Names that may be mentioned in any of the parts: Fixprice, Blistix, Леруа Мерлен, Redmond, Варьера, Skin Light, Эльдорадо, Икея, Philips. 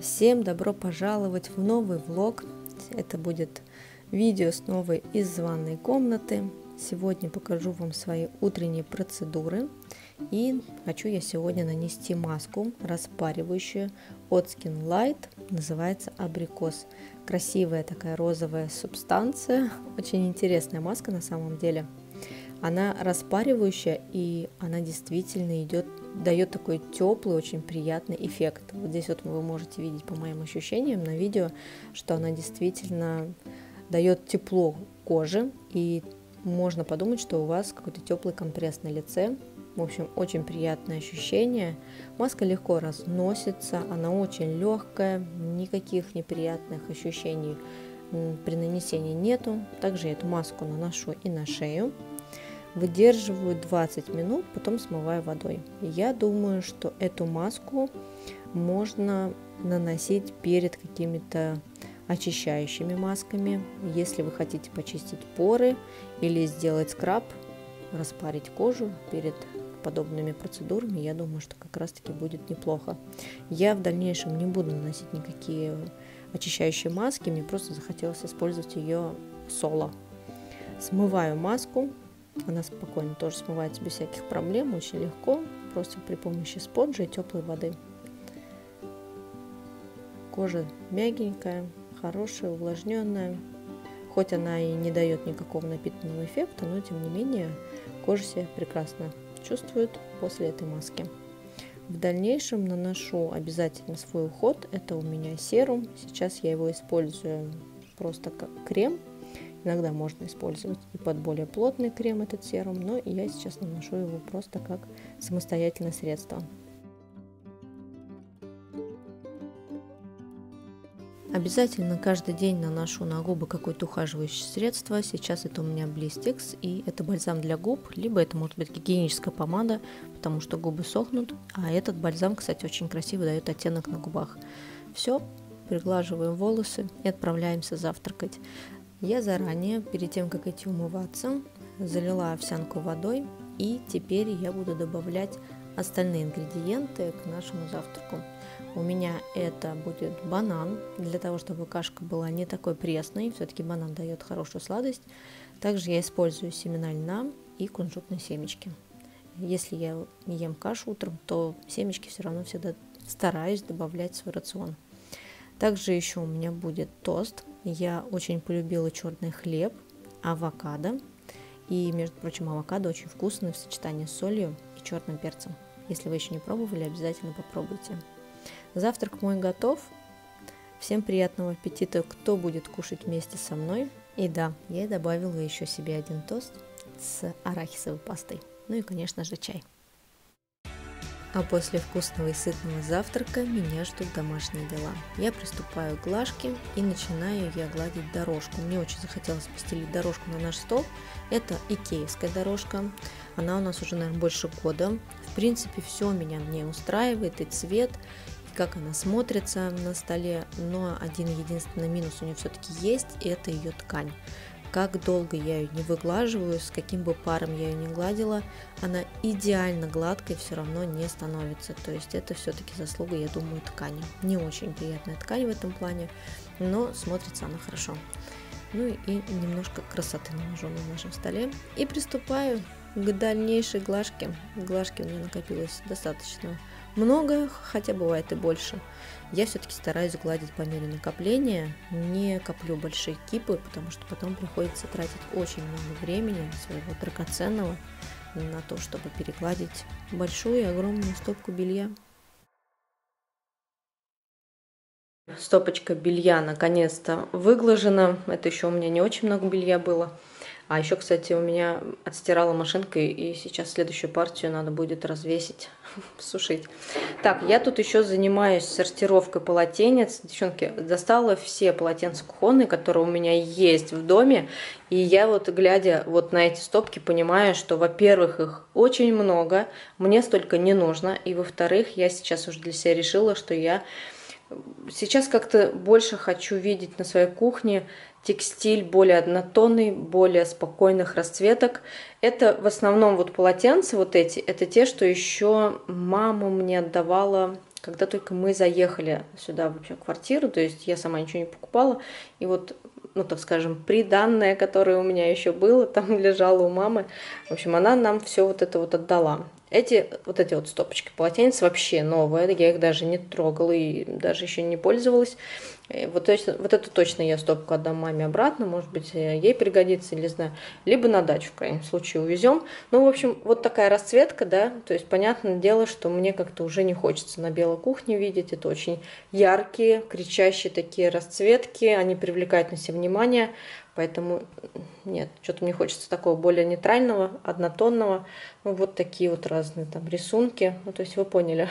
Всем добро пожаловать в новый влог. Это будет видео снова из ванной комнаты. Сегодня покажу вам свои утренние процедуры. И хочу я сегодня нанести маску распаривающую от Skin Light. Называется абрикос. Красивая такая розовая субстанция. Очень интересная маска на самом деле. Она распаривающая, и она действительно дает такой теплый, очень приятный эффект. Вот здесь вот вы можете видеть по моим ощущениям на видео, что она действительно дает тепло коже, и можно подумать, что у вас какой-то теплый компресс на лице. В общем, очень приятное ощущение. Маска легко разносится, она очень легкая, никаких неприятных ощущений при нанесении нету. Также я эту маску наношу и на шею. Выдерживаю 20 минут, потом смываю водой. Я думаю, что эту маску можно наносить перед какими-то очищающими масками. Если вы хотите почистить поры или сделать скраб, распарить кожу перед подобными процедурами, я думаю, что как раз-таки будет неплохо. Я в дальнейшем не буду наносить никакие очищающие маски, мне просто захотелось использовать ее соло. Смываю маску. Она спокойно тоже смывается без всяких проблем, очень легко, просто при помощи спонжа и теплой воды. Кожа мягенькая, хорошая, увлажненная. Хоть она и не дает никакого напитанного эффекта, но тем не менее кожа себя прекрасно чувствует после этой маски. В дальнейшем наношу обязательно свой уход. Это у меня серум. Сейчас я его использую просто как крем. Иногда можно использовать и под более плотный крем этот серум, но я сейчас наношу его просто как самостоятельное средство. Обязательно каждый день наношу на губы какое-то ухаживающее средство. Сейчас это у меня Blistix, и это бальзам для губ, либо это может быть гигиеническая помада, потому что губы сохнут. А этот бальзам, кстати, очень красиво дает оттенок на губах. Все, приглаживаем волосы и отправляемся завтракать. Я заранее, перед тем как идти умываться, залила овсянку водой, и теперь я буду добавлять остальные ингредиенты к нашему завтраку. У меня это будет банан, для того чтобы кашка была не такой пресной, все-таки банан дает хорошую сладость. Также я использую семена льна и кунжутные семечки. Если я не ем кашу утром, то семечки все равно всегда стараюсь добавлять в свой рацион. Также еще у меня будет тост. Я очень полюбила черный хлеб, авокадо. И, между прочим, авокадо очень вкусный в сочетании с солью и черным перцем. Если вы еще не пробовали, обязательно попробуйте. Завтрак мой готов. Всем приятного аппетита, кто будет кушать вместе со мной. И да, я добавила еще себе один тост с арахисовой пастой. Ну и, конечно же, чай. А после вкусного и сытного завтрака меня ждут домашние дела. Я приступаю к глажке, и начинаю я гладить дорожку. Мне очень захотелось постелить дорожку на наш стол. Это икеевская дорожка. Она у нас уже, наверное, больше года. В принципе, все меня в ней устраивает, и цвет, и как она смотрится на столе. Но один единственный минус у нее все-таки есть, и это ее ткань. Как долго я ее не выглаживаю, с каким бы паром я ее не гладила, она идеально гладкой все равно не становится. То есть это все-таки заслуга, я думаю, ткани. Не очень приятная ткань в этом плане, но смотрится она хорошо. Ну и немножко красоты наложу на нашем столе. И приступаю к дальнейшей глажке. Глажки у меня накопилось достаточно много, хотя бывает и больше. Я все-таки стараюсь гладить по мере накопления, не коплю большие кипы, потому что потом приходится тратить очень много времени своего драгоценного на то, чтобы перегладить большую и огромную стопку белья. Стопочка белья наконец-то выглажена. Это еще у меня не очень много белья было. А еще, кстати, у меня отстирала машинка, и сейчас следующую партию надо будет развесить, сушить. Так, я тут еще занимаюсь сортировкой полотенец. Девчонки, достала все полотенца кухонные, которые у меня есть в доме. И я вот, глядя вот на эти стопки, понимаю, что, во-первых, их очень много, мне столько не нужно. И, во-вторых, я сейчас уже для себя решила, что я сейчас как-то больше хочу видеть на своей кухне текстиль более однотонный, более спокойных расцветок. Это в основном вот полотенца вот эти, это те, что еще мама мне отдавала когда только мы заехали сюда вообще в квартиру, то есть я сама ничего не покупала, и вот, ну так скажем, приданное, которое у меня еще было, там лежало у мамы, в общем, она нам все вот это вот отдала. Эти вот стопочки полотенец вообще новые, я их даже не трогала и даже еще не пользовалась. Вот эту точно я стопку отдам маме обратно, может быть, ей пригодится, или знаю. Либо на дачу, в крайнем случае, увезем. Ну, в общем, вот такая расцветка, да, то есть, понятное дело, что мне как-то уже не хочется на белой кухне видеть. Это очень яркие, кричащие такие расцветки, они привлекают на себя внимание. Поэтому, нет, что-то мне хочется такого более нейтрального, однотонного. Ну, вот такие вот разные там рисунки. Ну, то есть вы поняли.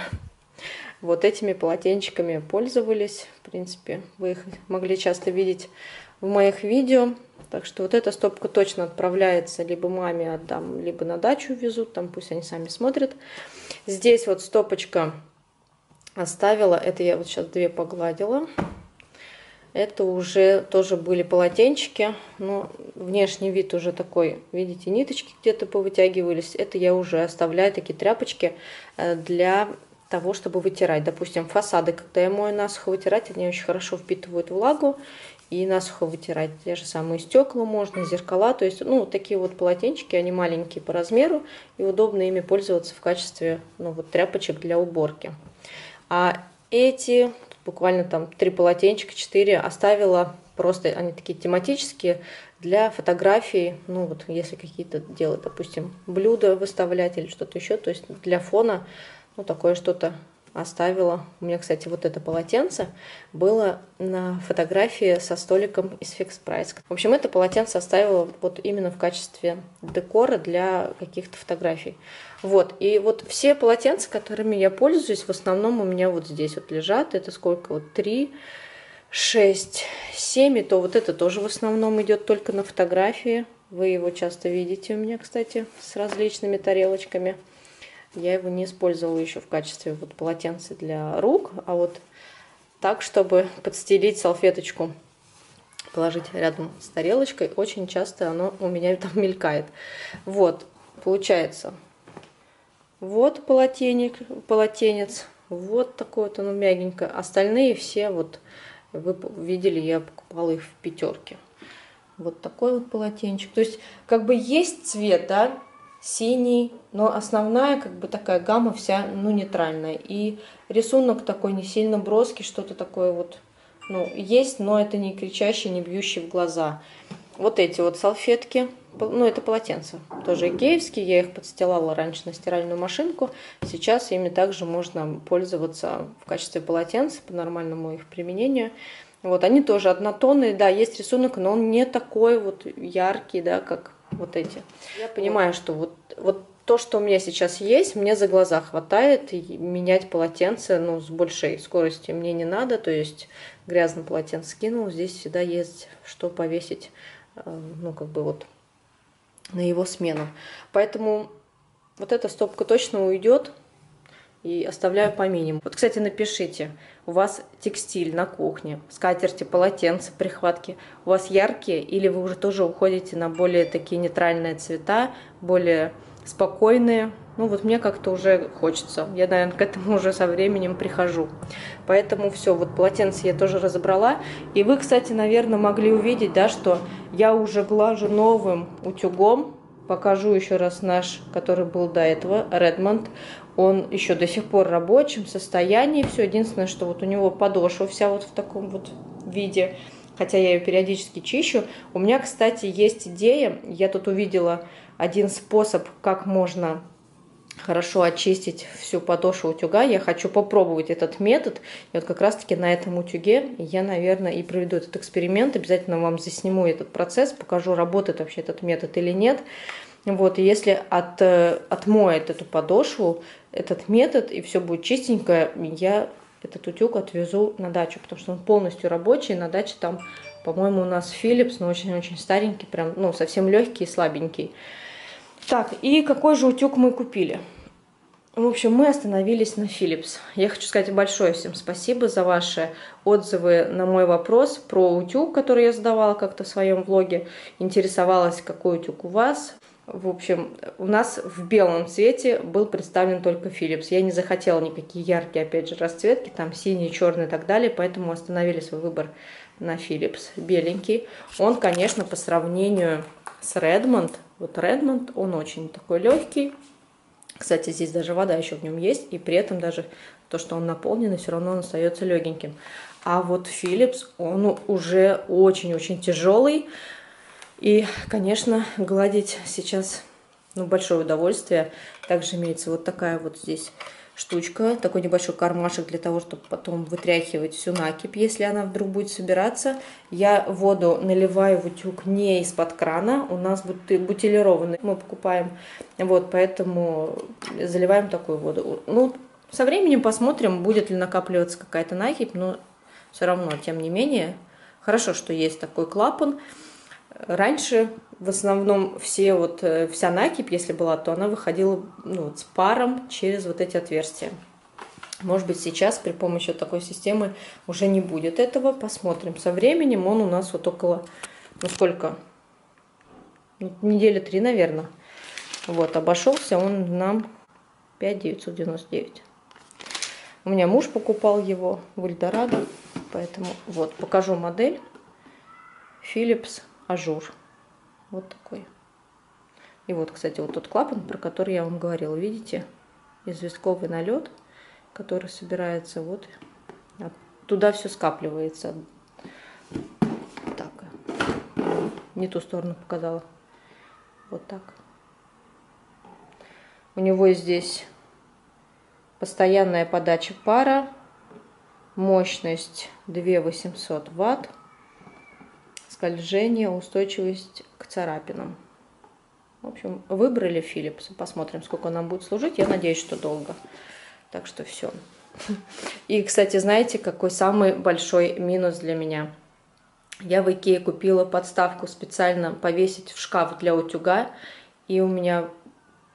Вот этими полотенчиками пользовались. В принципе, вы их могли часто видеть в моих видео. Так что вот эта стопка точно отправляется. Либо маме отдам, либо на дачу везут. Там пусть они сами смотрят. Здесь вот стопочка оставила. Это я вот сейчас две погладила. Это уже тоже были полотенчики, но внешний вид уже такой, видите, ниточки где-то повытягивались. Это я уже оставляю такие тряпочки для того, чтобы вытирать. Допустим, фасады, когда я мою насухо вытирать, они очень хорошо впитывают влагу и насухо вытирать. Те же самые стекла можно, зеркала, то есть, ну, такие вот полотенчики, они маленькие по размеру и удобно ими пользоваться в качестве, ну, вот тряпочек для уборки. А эти... Буквально там 3 полотенчика, 4 оставила. Просто они такие тематические для фотографий. Ну вот если какие-то делать, допустим, блюда выставлять или что-то еще. То есть для фона, ну такое что-то оставила. У меня, кстати, вот это полотенце было на фотографии со столиком из Fixprice. В общем, это полотенце оставила вот именно в качестве декора для каких-то фотографий. Вот, и вот все полотенца, которыми я пользуюсь, в основном у меня вот здесь вот лежат. Это сколько? Вот 3, 6, 7. И то вот это тоже в основном идет только на фотографии. Вы его часто видите у меня, кстати, с различными тарелочками. Я его не использовала еще в качестве вот полотенца для рук, а вот так, чтобы подстелить салфеточку, положить рядом с тарелочкой, очень часто оно у меня там мелькает. Вот, получается, вот полотенец, вот такое вот оно мягенькое. Остальные все, вот вы видели, я покупала их в пятерке. Вот такой вот полотенчик. То есть как бы есть цвет, да? Синий, но основная как бы такая гамма вся, ну, нейтральная. И рисунок такой не сильно броский, что-то такое вот, ну, есть, но это не кричащий, не бьющий в глаза. Вот эти вот салфетки, ну, это полотенца, тоже икеевские, я их подстилала раньше на стиральную машинку. Сейчас ими также можно пользоваться в качестве полотенца по нормальному их применению. Вот, они тоже однотонные, да, есть рисунок, но он не такой вот яркий, да, как... Вот эти. Я понимаю, что вот то, что у меня сейчас есть, мне за глаза хватает. И менять полотенце, ну, с большей скоростью мне не надо. То есть грязное полотенце скинул. Здесь всегда есть что повесить, ну, как бы вот на его смену. Поэтому вот эта стопка точно уйдет. И оставляю по минимуму. Вот, кстати, напишите, у вас текстиль на кухне, скатерти, полотенца, прихватки, у вас яркие или вы уже тоже уходите на более такие нейтральные цвета, более спокойные? Ну вот мне как-то уже хочется, я, наверное, к этому уже со временем прихожу. Поэтому все, вот полотенце я тоже разобрала. И вы, кстати, наверное, могли увидеть, да, что я уже глажу новым утюгом. Покажу еще раз наш, который был до этого, Redmond. Он еще до сих пор в рабочем состоянии. Все, единственное, что вот у него подошва вся вот в таком вот виде. Хотя я ее периодически чищу. У меня, кстати, есть идея. Я тут увидела один способ, как можно хорошо очистить всю подошву утюга. Я хочу попробовать этот метод. И вот как раз-таки на этом утюге я, наверное, и проведу этот эксперимент. Обязательно вам засниму этот процесс, покажу, работает вообще этот метод или нет. Вот, и если отмоет эту подошву, этот метод, и все будет чистенько, я этот утюг отвезу на дачу, потому что он полностью рабочий. На даче там, по-моему, у нас Philips, но очень-очень старенький, прям, ну, совсем легкий и слабенький. Так, и какой же утюг мы купили? В общем, мы остановились на Philips. Я хочу сказать большое всем спасибо за ваши отзывы на мой вопрос про утюг, который я задавала как-то в своем влоге. Интересовалась, какой утюг у вас. В общем, у нас в белом цвете был представлен только Philips. Я не захотела никакие яркие, опять же, расцветки, там синий, черный и так далее, поэтому остановили свой выбор на Philips. Беленький. Он, конечно, по сравнению с Redmond, вот Redmond, он очень такой легкий. Кстати, здесь даже вода еще в нем есть, и при этом даже то, что он наполнен, все равно он остается легеньким. А вот Philips, он уже очень-очень тяжелый. И, конечно, гладить сейчас, ну, большое удовольствие. Также имеется вот такая вот здесь штучка, такой небольшой кармашек для того, чтобы потом вытряхивать всю накипь, если она вдруг будет собираться. Я воду наливаю в утюг не из-под крана, у нас бутилированный мы покупаем, вот, поэтому заливаем такую воду. Ну, со временем посмотрим, будет ли накапливаться какая-то накипь, но все равно, тем не менее, хорошо, что есть такой клапан. Раньше в основном вся накипь, если была, то она выходила, ну, вот, с паром через вот эти отверстия. Может быть, сейчас при помощи вот такой системы уже не будет этого. Посмотрим. Со временем он у нас вот около, ну сколько? Недели 3, наверное. Вот, обошелся он нам 5 999. У меня муж покупал его в Эльдорадо. Поэтому вот, покажу модель. Philips ажур. Вот такой. И вот, кстати, вот тот клапан, про который я вам говорила. Видите? Известковый налет, который собирается вот. Туда все скапливается. Так. Не ту сторону показала. Вот так. У него здесь постоянная подача пара. Мощность 2800 Вт. Скольжение, устойчивость к царапинам. В общем, выбрали Philips. Посмотрим, сколько нам будет служить. Я надеюсь, что долго. Так что все. И, кстати, знаете, какой самый большой минус для меня? Я в Икее купила подставку специально повесить в шкаф для утюга. И у меня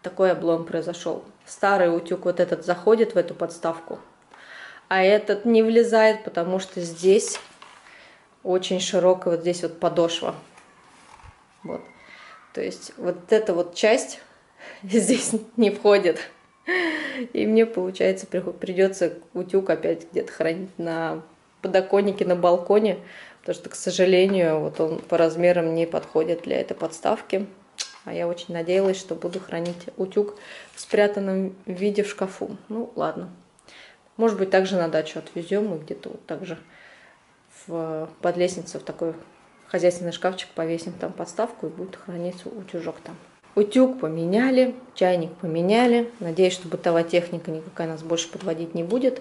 такой облом произошел. Старый утюг вот этот заходит в эту подставку. А этот не влезает, потому что здесь... очень широкая вот здесь вот подошва. Вот. То есть вот эта вот часть здесь не входит. И мне, получается, придется утюг опять где-то хранить на подоконнике, на балконе. Потому что, к сожалению, вот он по размерам не подходит для этой подставки. А я очень надеялась, что буду хранить утюг в спрятанном виде в шкафу. Ну, ладно. Может быть, также на дачу отвезем и где-то вот так же под лестницу в такой хозяйственный шкафчик повесим там подставку, и будет храниться утюжок там. Утюг поменяли, чайник поменяли. Надеюсь, что бытовая техника никакая нас больше подводить не будет.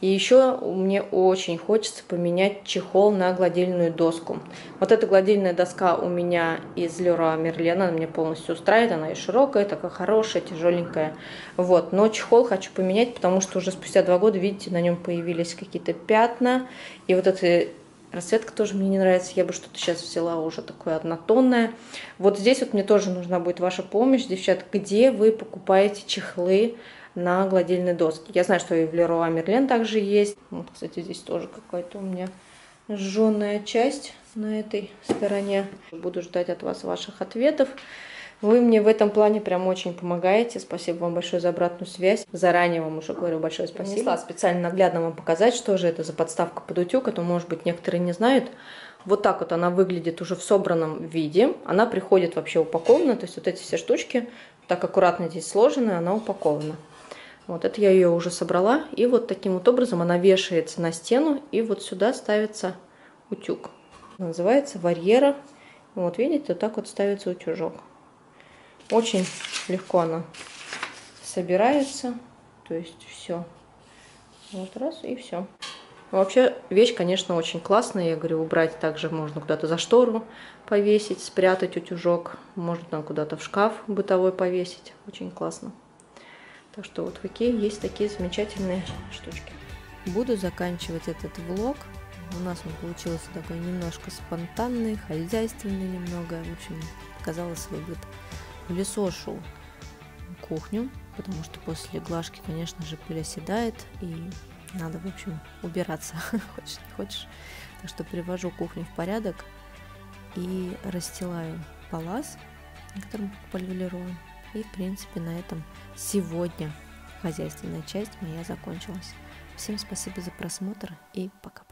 И еще мне очень хочется поменять чехол на гладильную доску. Вот эта гладильная доска у меня из Леруа Мерлена, она мне полностью устраивает. Она и широкая, такая хорошая, тяжеленькая. Вот. Но чехол хочу поменять, потому что уже спустя 2 года, видите, на нем появились какие-то пятна. И вот эти... расцветка тоже мне не нравится. Я бы что-то сейчас взяла уже такое однотонное. Вот здесь вот мне тоже нужна будет ваша помощь. Девчат, где вы покупаете чехлы на гладильной доске? Я знаю, что и в Леруа Мерлен также есть. Вот, кстати, здесь тоже какая-то у меня сжженная часть на этой стороне. Буду ждать от вас ваших ответов. Вы мне в этом плане прям очень помогаете. Спасибо вам большое за обратную связь. Заранее вам уже говорю большое спасибо. Принесла специально наглядно вам показать, что же это за подставка под утюг. Это, может быть, некоторые не знают. Вот так вот она выглядит уже в собранном виде. Она приходит вообще упакована. То есть вот эти все штучки так аккуратно здесь сложены, она упакована. Вот это я ее уже собрала. И вот таким вот образом она вешается на стену. И вот сюда ставится утюг. Она называется Варьера. Вот видите, вот так вот ставится утюжок. Очень легко она собирается, то есть все. Вот раз и все. Вообще вещь, конечно, очень классная. Я говорю, убрать также можно куда-то за штору повесить, спрятать утюжок. Можно куда-то в шкаф бытовой повесить. Очень классно. Так что вот в Икее есть такие замечательные штучки. Буду заканчивать этот влог. У нас он получился такой немножко спонтанный, хозяйственный немного. В общем, казалось, выглядит. В лесу шел кухню, потому что после глажки, конечно же, пыль оседает, и надо, в общем, убираться, хочешь не хочешь. Так что привожу кухню в порядок и расстилаю палас, которые покупали в Леруа. И, в принципе, на этом сегодня хозяйственная часть моя закончилась. Всем спасибо за просмотр и пока.